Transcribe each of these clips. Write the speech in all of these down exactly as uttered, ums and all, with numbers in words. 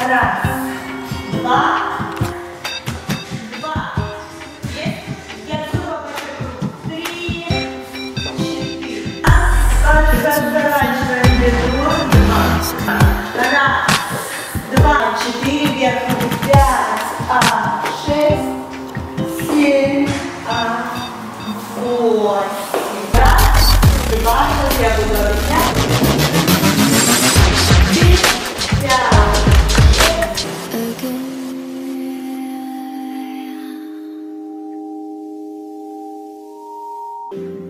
Раз, два, два. Есть. Я снова покажу. Три, четыре. Разворачиваем бедро. Два. Раз, два, четыре. Вверх. Пять, а, шесть, семь, а, восемь. Раз, два. Я буду объяснять. Три, пять.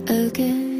Again.